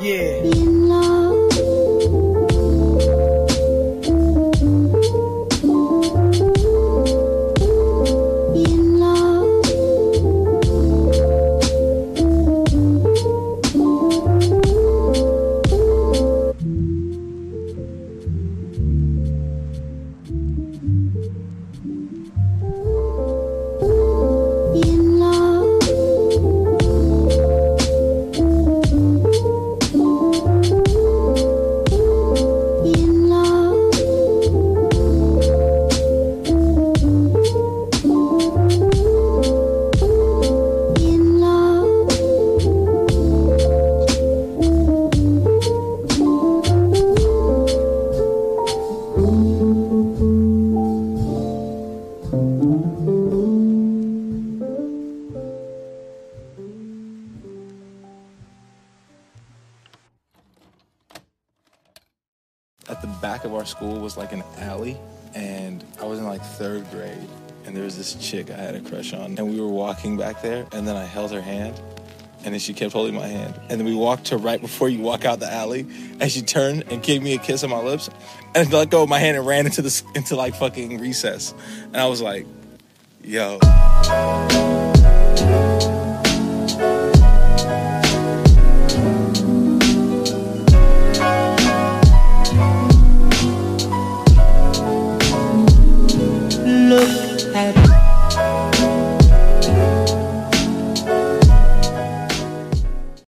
Yeah. In love. In love. In love. At the back of our school was like an alley, and I was in like 3rd grade, and there was this chick I had a crush on, and we were walking back there, and then I held her hand, and then she kept holding my hand, and then we walked to right before you walk out the alley, and she turned and gave me a kiss on my lips, and I let go of my hand and ran into like fucking recess, and I was like, yo.